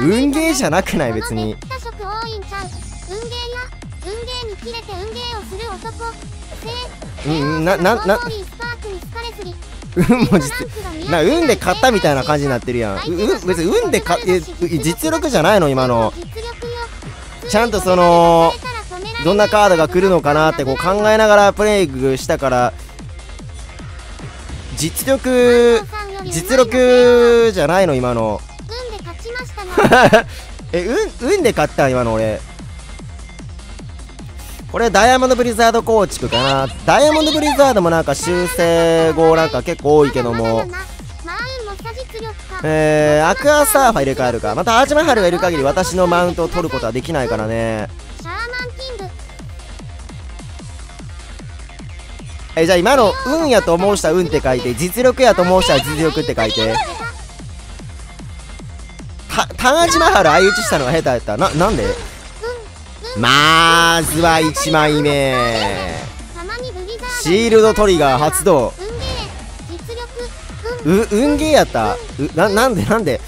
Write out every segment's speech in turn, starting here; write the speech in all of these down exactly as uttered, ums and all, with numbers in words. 運ゲーじゃなくない別に。うん、な、な、な、運も実、な、運で勝ったみたいな感じになってるやん。うん、別に運でか、え、実力じゃないの今の。ちゃんとその、どんなカードが来るのかなってこう考えながらプレイしたから、実力、実力じゃないの今の。え、運、運で勝った今の俺。これダイヤモンドブリザード構築かな。ダイヤモンドブリザードもなんか修正後なんか結構多いけども、えー、アクアサーファー入れ替えるか。またアーチマハルがいる限り私のマウントを取ることはできないからね。え、じゃあ今の運やと思う人は運って書いて、実力やと思う人は実力って書いて。た、タージマハル相打ちしたのが下手やったな、なんで。まずはいちまいめ、シールドトリガー発動。う、運ゲーやった。う、な、なんでなんで。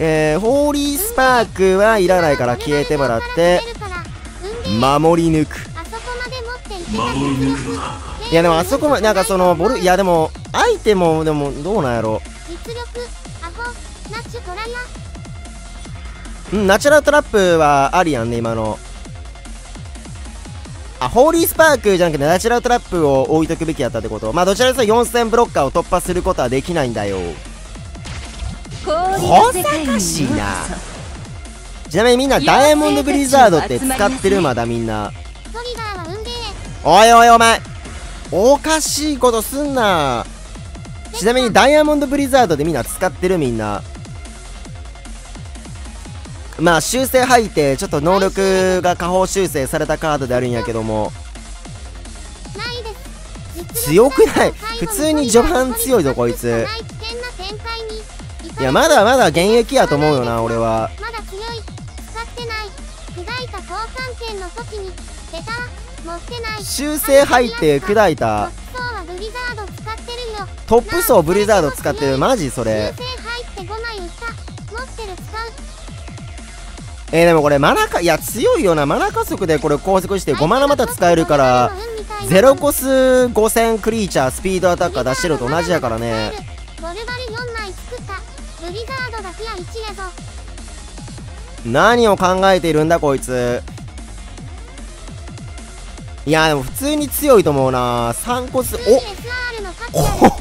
えー、ホーリースパークはいらないから消えてもらって、守り抜く。いやでもあそこまでなんかそのボル、いやでもアイテムもでもどうなんやろ。うん、ナチュラルトラップはありやんね今の。あ、ホーリースパークじゃなくてナチュラルトラップを置いとくべきやったってこと。まあどちらにせよよんせんブロッカーを突破することはできないんだよ。小賢しいな。ちなみにみんなダイヤモンドブリザードって使ってる？まだみんな。おいおいお前、おかしいことすんな。ちなみにダイヤモンドブリザードでみんな使ってる？みんな。まあ修正入ってちょっと能力が下方修正されたカードであるんやけども、強くない？普通に序盤強いぞこいつ。いやまだまだ現役やと思うよな俺は。修正入って砕いた。トップ層ブリザード使ってる。マジそれ。えー、でもこれマナカ、いや強いよな。マナ加速でこれ拘束してごマナまた使えるから、ゼロコスごせんクリーチャースピードアタッカー出してると同じやからね。何を考えているんだこいつ。いやでも普通に強いと思うな。さんコス、お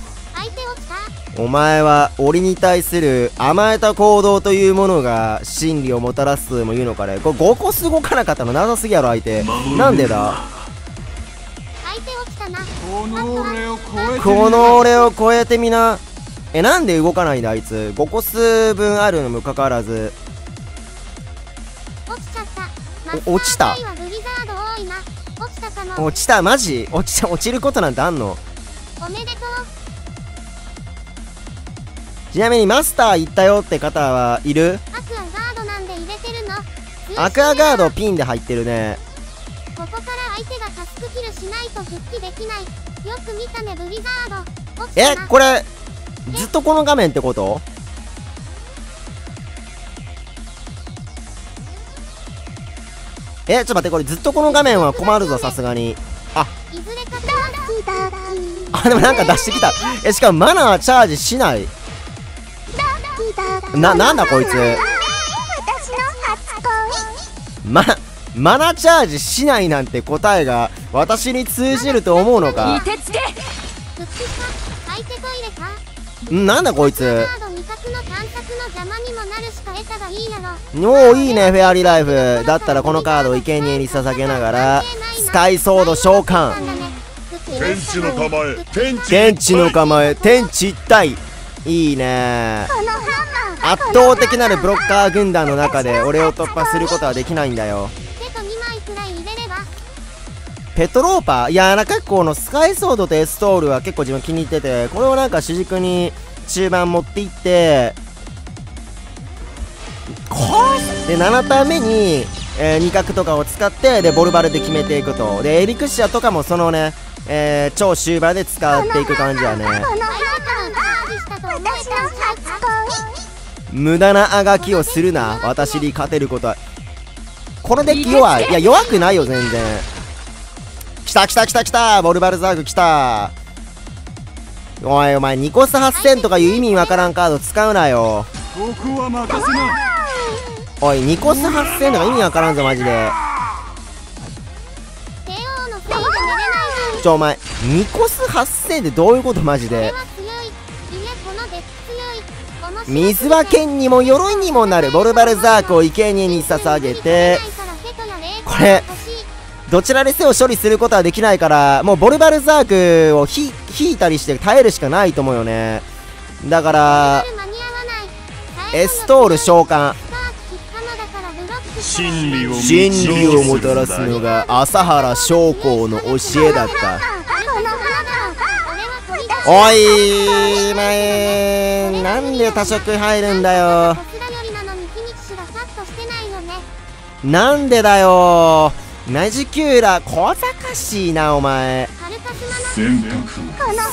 お前は俺に対する甘えた行動というものが真理をもたらすとでも言うのかね。これごコス動かなかったのなさすぎやろ相手。なんでだ。この俺を超えてみな。え、なんで動かないんだあいつ。ごコス分あるのもかかわらず落ちた。落ちた。マジ落ちた。落ちることなんてあんの。ちなみにマスター行ったよって方はいる？アクアガードピンで入ってるね。ここから相手がタスクキルしないと復帰できない。よく見たねブリザード。え、これずっとこの画面ってこと？え、ちょっと待って、これずっとこの画面は困るぞさすがに。あ、あ、でもなんか出してきた。え、しかもマナーチャージしない。な、なんだこいつ。ま、マナチャージしないなんて答えが私に通じると思うのか。なんだこいつ。おお、いいねフェアリーライフだったらこのカードを生贄に捧げながらスカイソード召喚。天地の構え、天地の構え、天地一体。いいね。圧倒的なるブロッカー軍団の中で俺を突破することはできないんだよ。ペトローパー、いやーな、結構のスカイソードとエストールは結構自分気に入ってて、これをなんか主軸に中盤持っていってでななターン目に、えー、に角とかを使ってでボルバルで決めていくと。でエリクシアとかもそのね、えー、超終盤で使っていく感じやね。無駄なあがきをするな。私に勝てることは。このデッキ弱い。いや、弱くないよ、全然。来た来た来た来た、ボルバルザーグ来た。おいお前、ニコスはっせんとかいう意味わからんカード使うなよ。おい、ニコスはっせんとか意味わからんぞマジで。ちょお前、ニコスはっせんってどういうことマジで。水は剣にも鎧にもなるボルバルザークを生贄に捧げて、これどちらにせよ処理することはできないから、もうボルバルザークをひ引いたりして耐えるしかないと思うよね。だからエストール召喚。真理をもたらすのが朝原将校の教えだった。おい前、なんで多色入るんだよ、なんでだよ。ナジキューラ小賢しいなお前。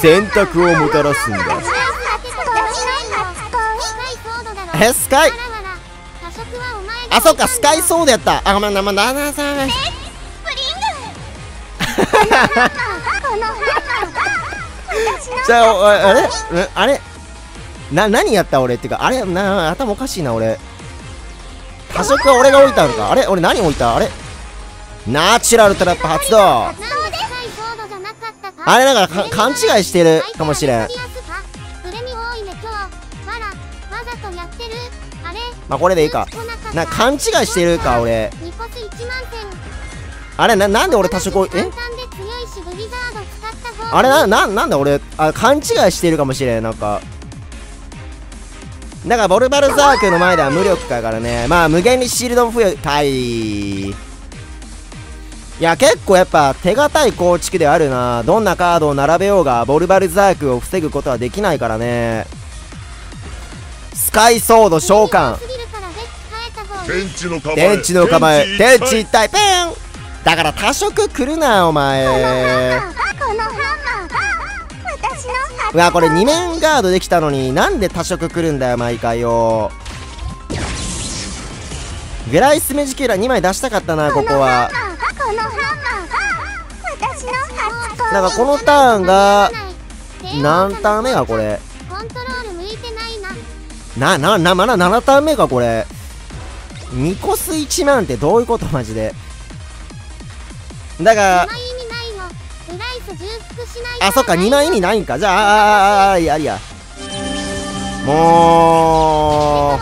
選択をもたらすんだ。えスカイ、あそっかスカイソードやった。あごめんなまだなさい。じゃああれあれな何やった俺ってか、あれな頭おかしいな俺。多色は俺が置いたのか。あれ俺何置いた。あれナチュラルトラップ発動。あれだから勘違いしてるかもしれん。まあこれでいいかな。勘違いしてるか俺。あれ な, なんで俺多色をえあれ な, な, なんだ俺あ勘違いしてるかもしれん。なんかだからボルバルザークの前では無力だからね。まあ無限にシールドも付与たい。いや結構やっぱ手堅い構築であるな。どんなカードを並べようがボルバルザークを防ぐことはできないからね。スカイソード召喚。天地の構え天地の構え天地一体ペンだから多色来るなお前。うわこれに面ガードできたのになんで多色来るんだよ毎回よ。グライスメジキューラにまい出したかったなここは。なんかこのターンが何ターン目かこれなななまだななターン目かこれ。ニコスいちまんってどういうことマジで。だからあそっかにまい意味ないんか。じゃあやりやもう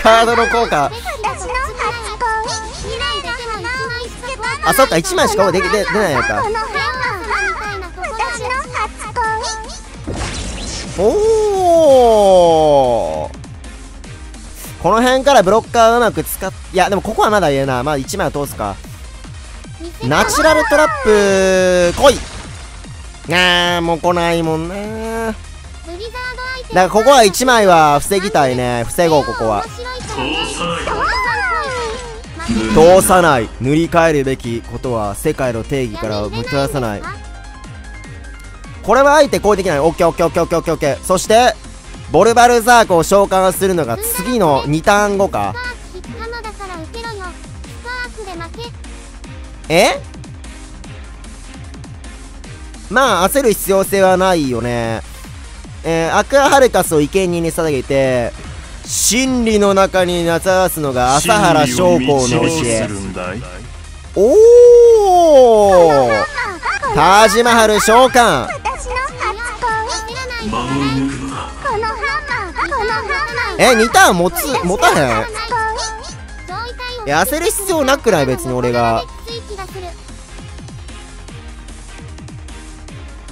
カードの効果。あそっかいちまいしか出ないのか。おおこの辺からブロッカーうまく使っいやでもここはまだ言えな。まあいちまいは通すか。ナチュラルトラップ来い。ああもう来ないもんな。だからここはいちまいは防ぎたいね。防ごうここは通さない。塗り替えるべきことは世界の定義からぶっ飛ばさない。これは相手攻撃できない。 オーケーオーケーオーケーオーケーオーケー。 そしてボルバルザークを召喚するのが次のにターン後か。えまあ焦る必要性はないよね。えー、アクアハルカスを生贄に捧げて真理の中になさらすのが朝原将校の教え。おおタージマハル召喚。えにターン持つ持たへん。焦る必要なくない別に俺が。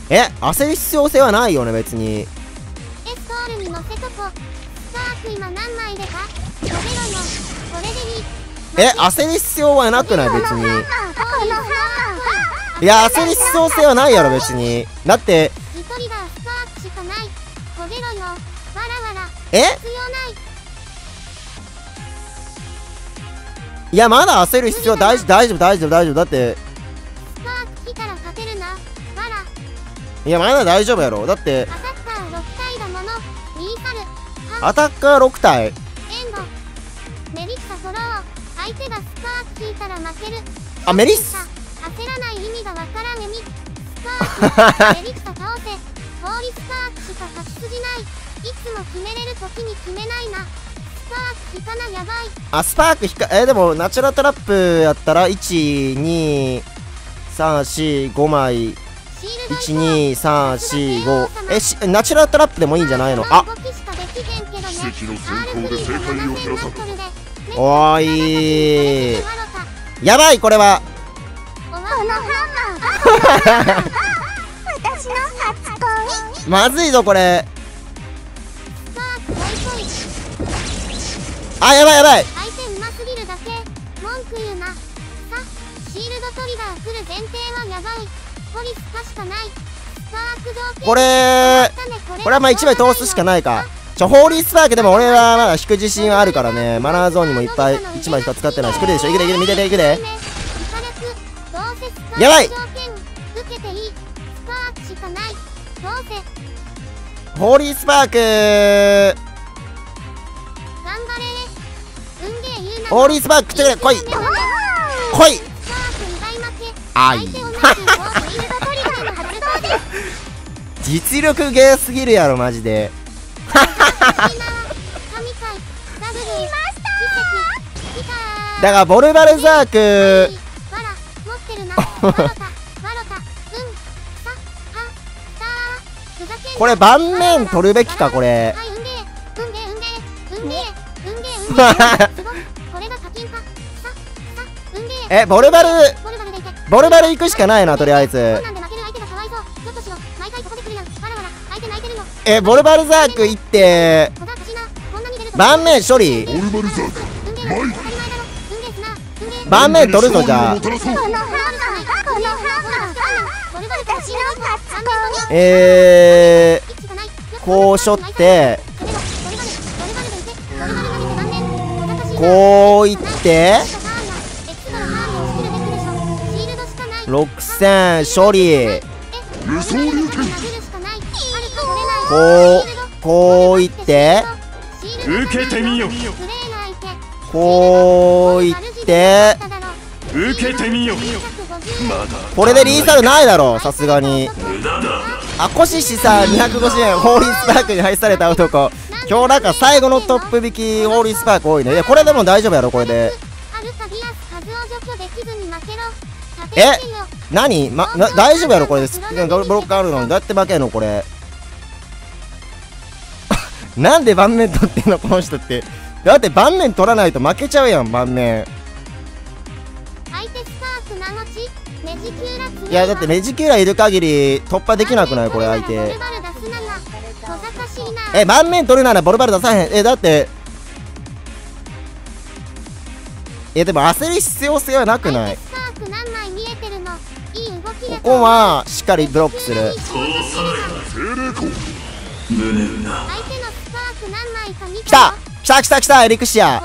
え焦る必要性はないよね別に。え焦る必要はなくない別に。いや焦る必要性はないやろ別に。だってえいやまだ焦る必要大丈夫大丈夫大丈夫大丈夫。だっていやまだ大丈夫やろ。だってアタッカーろく体。あ、メリッサ焦らない意味がわからねみスカークメリッサ倒せホーリスパークしか勝ちすぎない。いつも決めれる時に決めないな。スパーク引かなやばい。あ、スパーク引かえー、でもナチュラルトラップやったらいちにさんしごまいいちにさんしごえしナチュラルトラップでもいいんじゃないの。あおーいやばいこれはまずいぞこれ。あやばいやばい。これこれはまあいちまい通すしかないか。ちょホーリースパークでも俺はまだ引く自信はあるからね。マナーゾーンにもいっぱいいちまいしか使ってないし。来るでしょ。いくでいくで見てていくで。やばいホーリースパークホーリースパーク来てくれ来い来い。あい実力ゲーすぎるやろマジで。だからボルバルザークこれ盤面取るべきかこれ。えボルバルボルバル行くしかないなとりあえず。えボルバルザーク行って盤面処理盤面取るぞ。じゃあえー、こうしょってこういってろくせん処理こうこういってこういってこれでリーサルないだろうさすがに。あコシシさんにひゃくごじゅうえんホーリースパークに配された男。今日なんか最後のトップ引きホーリースパーク多いね。いやこれでも大丈夫やろこれで。え何、ま、な大丈夫やろこれです。ブロックあるのにだって負けんのこれ。なんで盤面取ってんのこの人って。だって盤面取らないと負けちゃうやん盤面。いやだってメジキューラいる限り突破できなくないこれ相手。え盤面取るならボルバル出さへん。えだっていやでも焦る必要性はなくない。ここはしっかりブロックする。きたきたきたきたエリクシア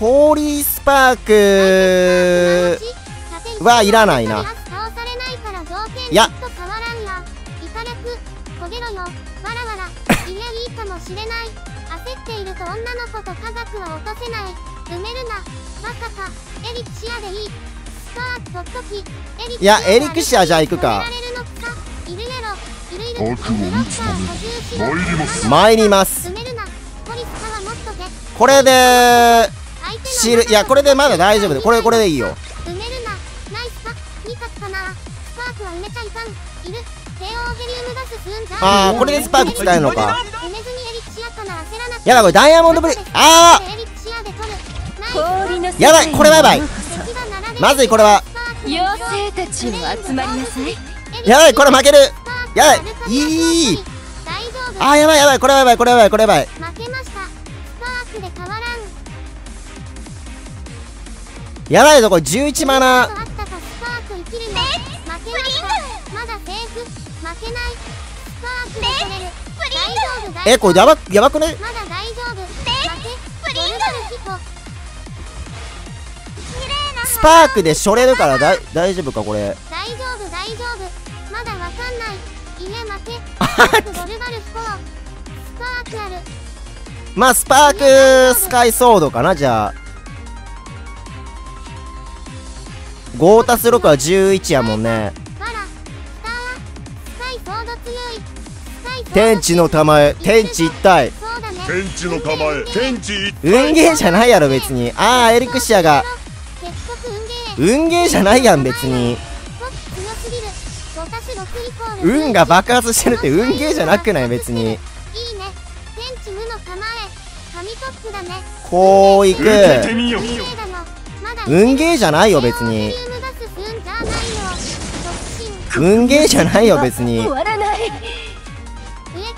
ホーリースパークはいらないな。いやいやエリクシアじゃあ行くか。参りますこれでシール。いやこれでまだ大丈夫でこれこれでいいよ。ああこれでスパーク使えるのか。やばいこれダイヤモンドブリああやばいこれはやばいまずいこれは妖精たちも集まりなさい。やばいこれ負けるやばいいいあーやばいやばいこれはやばいこれはやばいこれはやばい。やばいぞこれじゅういちマナえこれやばやばくね。スパークでしょれるからだい大丈夫かこれ。まだわかんない。いえ待て。ゴルバルスコア。スパークある。まあスパークスカイソードかな。じゃあ ごたすろく はじゅういちやもんね。天地の玉へ、天地一体、天地の玉へ、天地一体。運ゲーじゃないやろ別に。ああエリクシアが運ゲーじゃないやん別に。運が爆発してるって運ゲーじゃなくない別に。こういく運ゲーじゃないよ別に。運ゲーじゃないよ別に。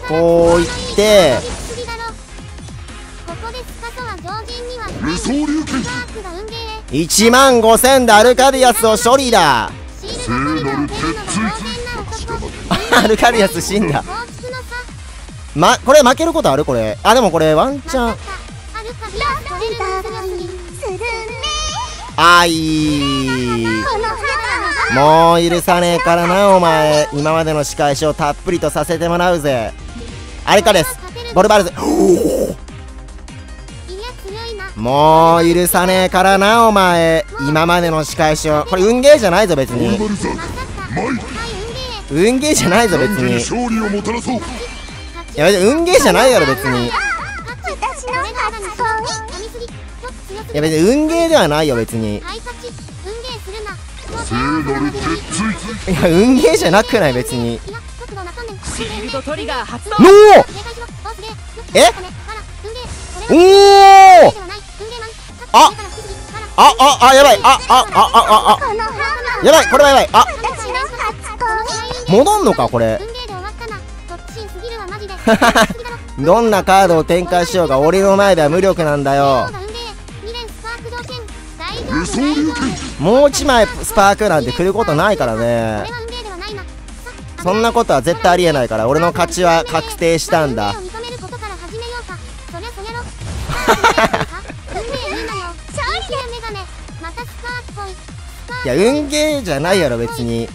こういっていちまんごせんでアルカディアスを処理だ。アルカディアス死んだ。ま、これ負けることあるこれ。あ、でもこれワンチャン。あいもう許さねえからなお前。今までの仕返しをたっぷりとさせてもらうぜ。あれかですボルバルズ。もう許さねえからなお前。今までの仕返しを。これ運ゲーじゃないぞ別に。運ゲーじゃないぞ別に。いや運ゲーじゃないやろ別に。いや別に運ゲーではないよ別に。いや運ゲーじゃなくない別に。ノーえおおああああやばいあああああやばいこれはやばい。あ戻んのかこれ。どんなカードを展開しようが俺の前では無力なんだよ。もう一枚スパークなんて来ることないからね。そんなことは絶対ありえないから俺の勝ちは確定したんだ。いや運ゲーじゃないやろ別に。